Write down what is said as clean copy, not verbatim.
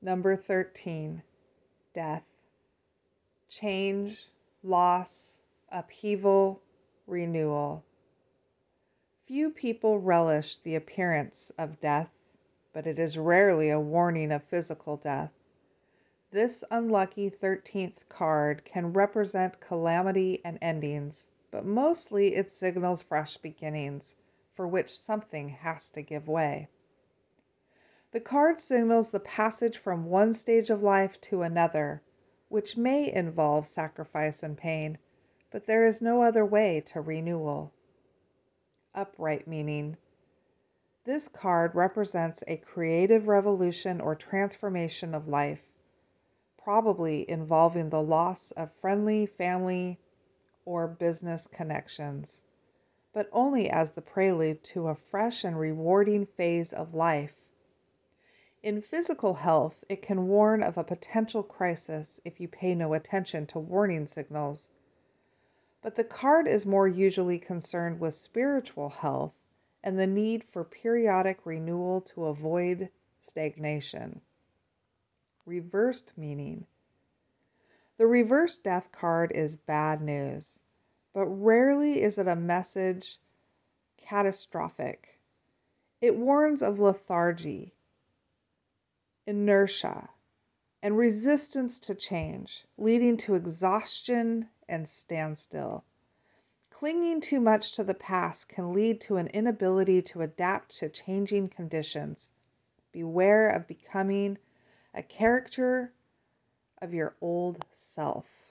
Number 13, death. Change, loss, upheaval, renewal. Few people relish the appearance of death, but it is rarely a warning of physical death. This unlucky 13th card can represent calamity and endings, but mostly it signals fresh beginnings, for which something has to give way. The card signals the passage from one stage of life to another, which may involve sacrifice and pain, but there is no other way to renewal. Upright meaning. This card represents a creative revolution or transformation of life, probably involving the loss of friendly family or business connections, but only as the prelude to a fresh and rewarding phase of life. In physical health, it can warn of a potential crisis if you pay no attention to warning signals, but the card is more usually concerned with spiritual health and the need for periodic renewal to avoid stagnation. Reversed meaning. The reverse death card is bad news, but rarely is it a message catastrophic. It warns of lethargy, inertia, and resistance to change, leading to exhaustion and standstill. Clinging too much to the past can lead to an inability to adapt to changing conditions. Beware of becoming a caricature of your old self.